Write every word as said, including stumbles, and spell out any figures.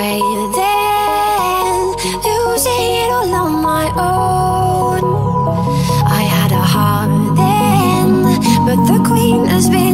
way then, losing it all on my own. I had a heart then, but the queen has been